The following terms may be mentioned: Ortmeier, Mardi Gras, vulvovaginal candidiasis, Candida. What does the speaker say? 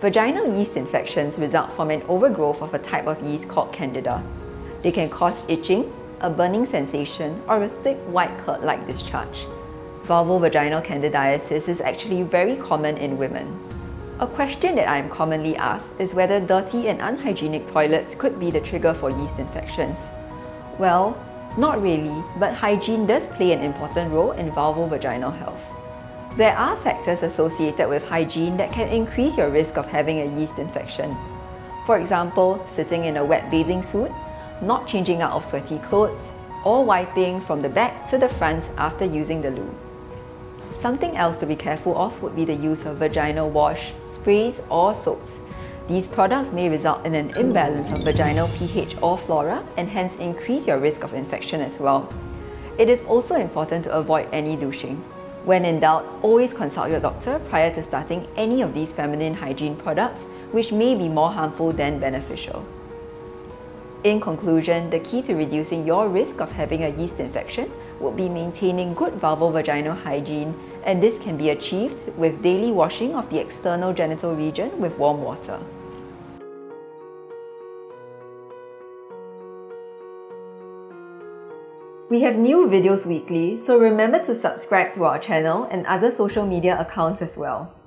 Vaginal yeast infections result from an overgrowth of a type of yeast called Candida. They can cause itching, a burning sensation, or a thick white curd-like discharge. Vulvovaginal candidiasis is actually very common in women. A question that I am commonly asked is whether dirty and unhygienic toilets could be the trigger for yeast infections. Well, not really, but hygiene does play an important role in vulvovaginal health. There are factors associated with hygiene that can increase your risk of having a yeast infection. For example, sitting in a wet bathing suit, not changing out of sweaty clothes, or wiping from the back to the front after using the loo. Something else to be careful of would be the use of vaginal wash, sprays, or soaps. These products may result in an imbalance of vaginal pH or flora and hence increase your risk of infection as well. It is also important to avoid any douching. When in doubt, always consult your doctor prior to starting any of these feminine hygiene products, which may be more harmful than beneficial. In conclusion, the key to reducing your risk of having a yeast infection would be maintaining good vulvovaginal hygiene, and this can be achieved with daily washing of the external genital region with warm water. We have new videos weekly, so remember to subscribe to our channel and other social media accounts as well.